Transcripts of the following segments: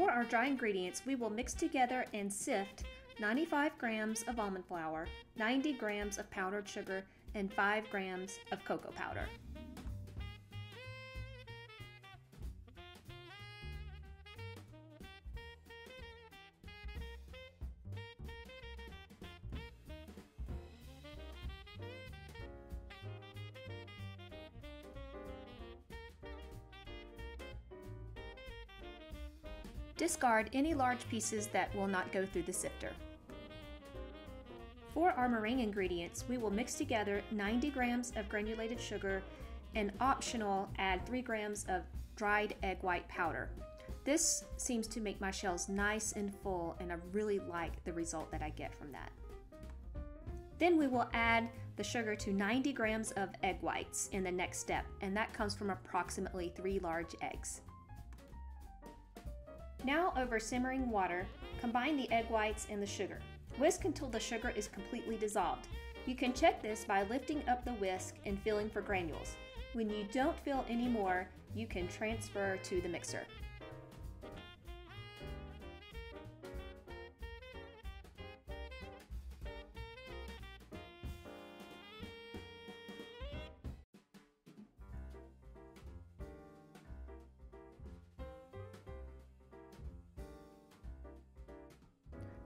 For our dry ingredients, we will mix together and sift 95 grams of almond flour, 90 grams of powdered sugar, and 5 grams of cocoa powder. Discard any large pieces that will not go through the sifter. For our meringue ingredients, we will mix together 90 grams of granulated sugar and optional add 3 grams of dried egg white powder. This seems to make my shells nice and full, and I really like the result that I get from that. Then we will add the sugar to 90 grams of egg whites in the next step, and that comes from approximately 3 large eggs. Now over simmering water, combine the egg whites and the sugar. Whisk until the sugar is completely dissolved. You can check this by lifting up the whisk and feeling for granules. When you don't feel any more, you can transfer to the mixer.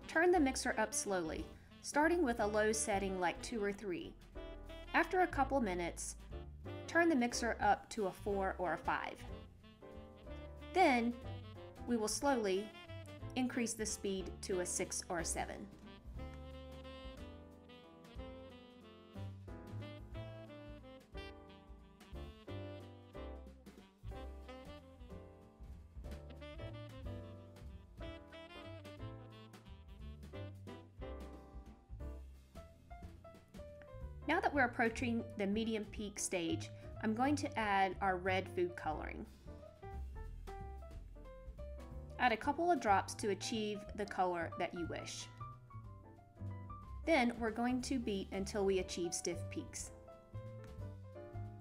Turn the mixer up slowly, starting with a low setting like 2 or 3. After a couple minutes, turn the mixer up to a 4 or a 5. Then we will slowly increase the speed to a 6 or a 7. Now that we're approaching the medium peak stage, I'm going to add our red food coloring. Add a couple of drops to achieve the color that you wish. Then we're going to beat until we achieve stiff peaks.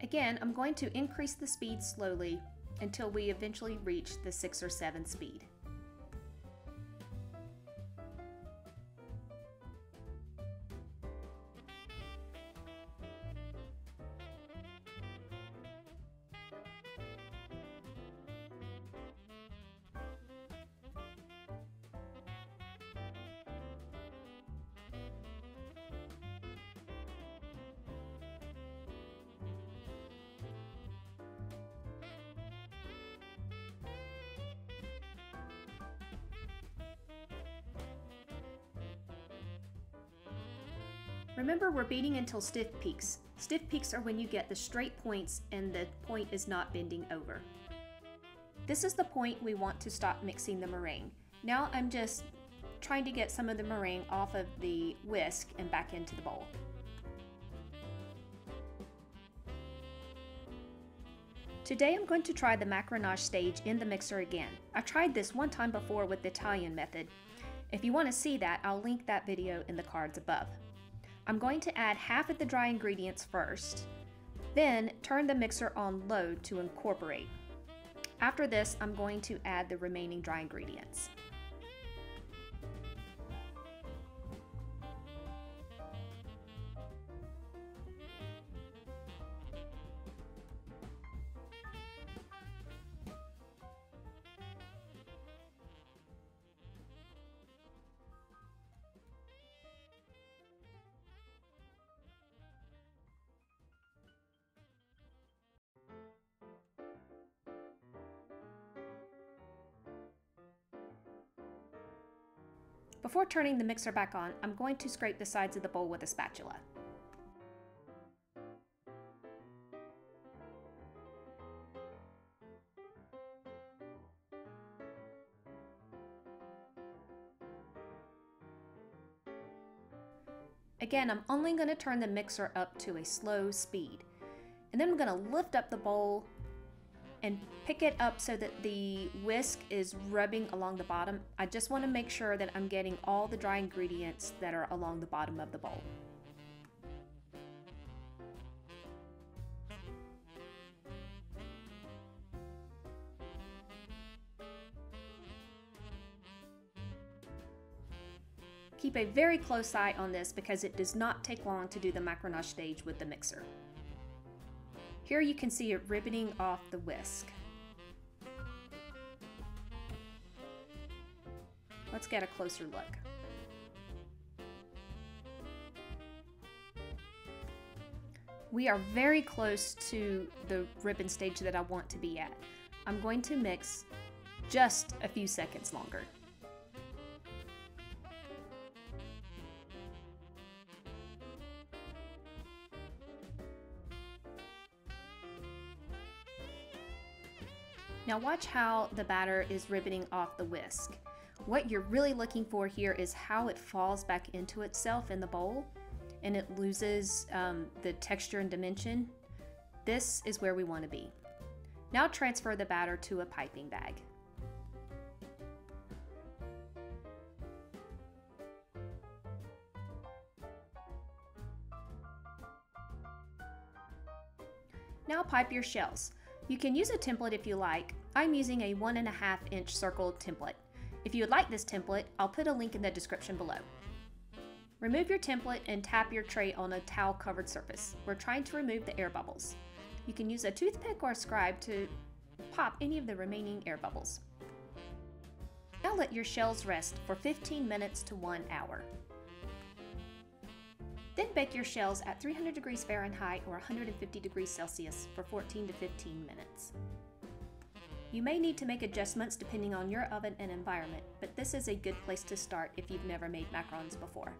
Again, I'm going to increase the speed slowly until we eventually reach the 6 or 7 speed. Remember, we're beating until stiff peaks. Stiff peaks are when you get the straight points and the point is not bending over. This is the point we want to stop mixing the meringue. Now I'm just trying to get some of the meringue off of the whisk and back into the bowl. Today I'm going to try the macaronage stage in the mixer again. I tried this one time before with the Italian method. If you want to see that, I'll link that video in the cards above. I'm going to add half of the dry ingredients first, then turn the mixer on low to incorporate. After this, I'm going to add the remaining dry ingredients. Before turning the mixer back on, I'm going to scrape the sides of the bowl with a spatula. Again, I'm only going to turn the mixer up to a slow speed. And then I'm going to lift up the bowl and pick it up so that the whisk is rubbing along the bottom. I just want to make sure that I'm getting all the dry ingredients that are along the bottom of the bowl. Keep a very close eye on this because it does not take long to do the macaronage stage with the mixer. Here you can see it ribboning off the whisk. Let's get a closer look. We are very close to the ribbon stage that I want to be at. I'm going to mix just a few seconds longer. Now watch how the batter is ribboning off the whisk. What you're really looking for here is how it falls back into itself in the bowl and it loses the texture and dimension. This is where we want to be. Now transfer the batter to a piping bag. Now pipe your shells. You can use a template if you like. I'm using a 1.5-inch circle template. If you would like this template, I'll put a link in the description below. Remove your template and tap your tray on a towel-covered surface. We're trying to remove the air bubbles. You can use a toothpick or a scribe to pop any of the remaining air bubbles. Now let your shells rest for 15 minutes to 1 hour. Then bake your shells at 300 degrees Fahrenheit or 150 degrees Celsius for 14 to 15 minutes. You may need to make adjustments depending on your oven and environment, but this is a good place to start if you've never made macarons before.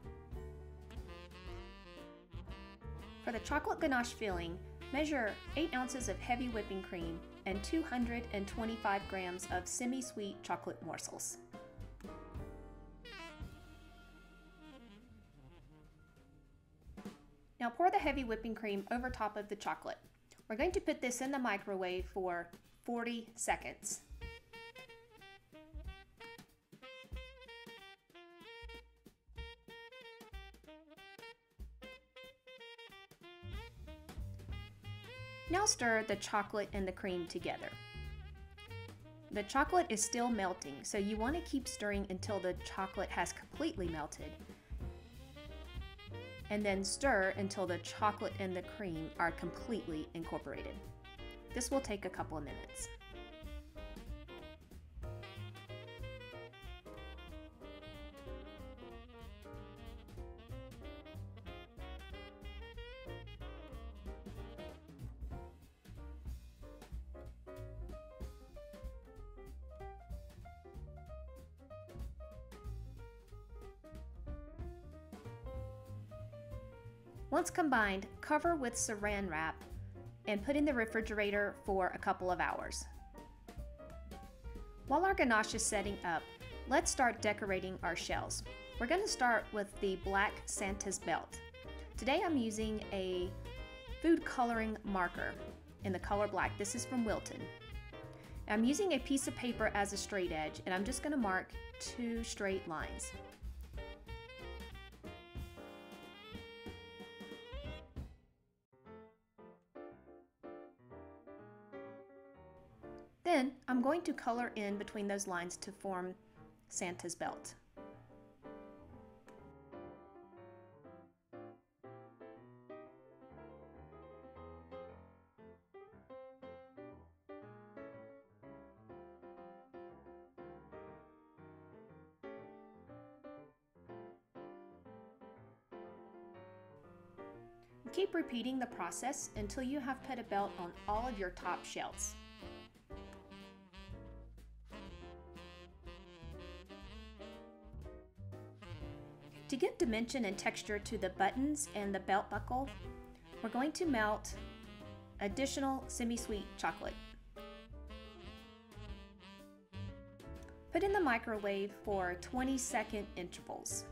For the chocolate ganache filling, measure 8 ounces of heavy whipping cream and 225 grams of semi-sweet chocolate morsels. Now pour the heavy whipping cream over top of the chocolate. We're going to put this in the microwave for 40 seconds. Now stir the chocolate and the cream together. The chocolate is still melting, so you want to keep stirring until the chocolate has completely melted, and then stir until the chocolate and the cream are completely incorporated. This will take a couple of minutes. Once combined, cover with saran wrap and put in the refrigerator for a couple of hours. While our ganache is setting up, let's start decorating our shells. We're going to start with the black Santa's belt. Today I'm using a food coloring marker in the color black. This is from Wilton. I'm using a piece of paper as a straight edge, and I'm just going to mark 2 straight lines. Then I'm going to color in between those lines to form Santa's belt. Keep repeating the process until you have put a belt on all of your top shells. To give dimension and texture to the buttons and the belt buckle, we're going to melt additional semi-sweet chocolate. Put in the microwave for 20-second intervals.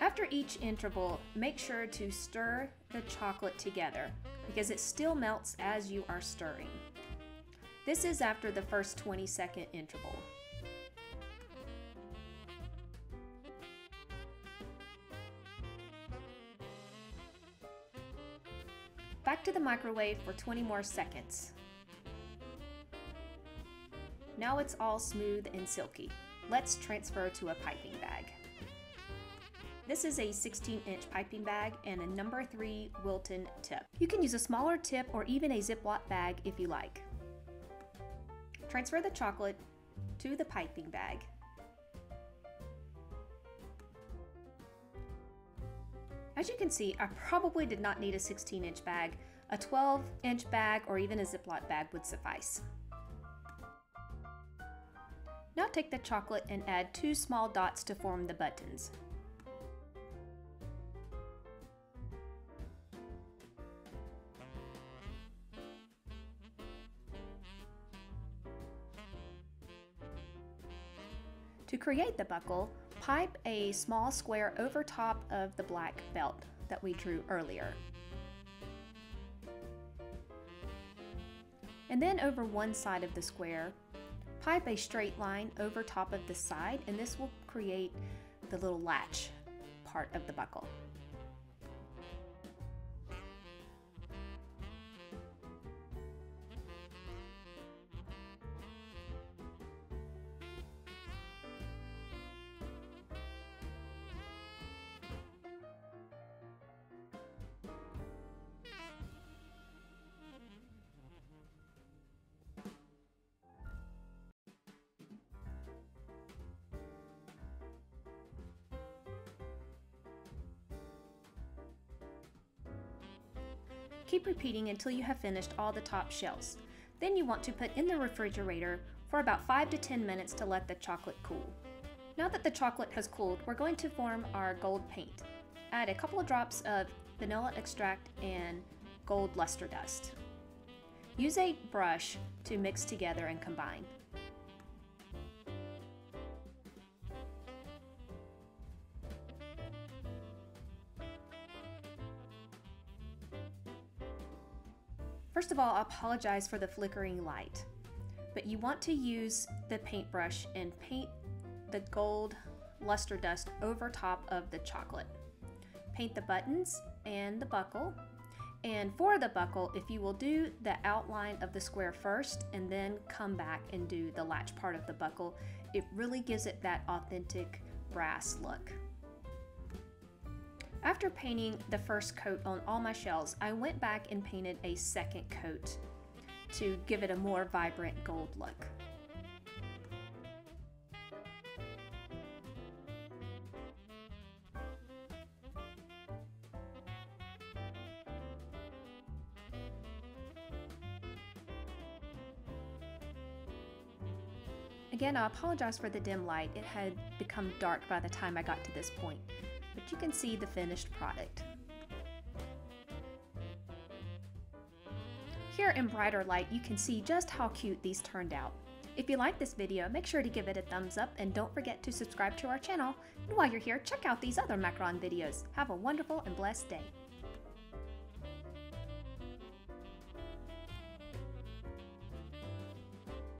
After each interval, make sure to stir the chocolate together because it still melts as you are stirring. This is after the first 20-second interval. Back to the microwave for 20 more seconds. Now it's all smooth and silky. Let's transfer to a piping bag. This is a 16-inch piping bag and a number 3 Wilton tip. You can use a smaller tip or even a Ziploc bag if you like. Transfer the chocolate to the piping bag. As you can see, I probably did not need a 16-inch bag. A 12-inch bag or even a Ziploc bag would suffice. Now take the chocolate and add 2 small dots to form the buttons. To create the buckle, pipe a small square over top of the black belt that we drew earlier, and then over one side of the square, pipe a straight line over top of the side, and this will create the little latch part of the buckle. Keep repeating until you have finished all the top shells. Then you want to put in the refrigerator for about 5 to 10 minutes to let the chocolate cool. Now that the chocolate has cooled, we're going to form our gold paint. Add a couple of drops of vanilla extract and gold luster dust. Use a brush to mix together and combine. First of all, I apologize for the flickering light, but you want to use the paintbrush and paint the gold luster dust over top of the chocolate. Paint the buttons and the buckle, and for the buckle, if you will do the outline of the square first and then come back and do the latch part of the buckle, it really gives it that authentic brass look. After painting the first coat on all my shells, I went back and painted a second coat to give it a more vibrant gold look. Again, I apologize for the dim light. It had become dark by the time I got to this point, but you can see the finished product. Here in brighter light, you can see just how cute these turned out. If you like this video, make sure to give it a thumbs up and don't forget to subscribe to our channel. And while you're here, check out these other macaron videos. Have a wonderful and blessed day.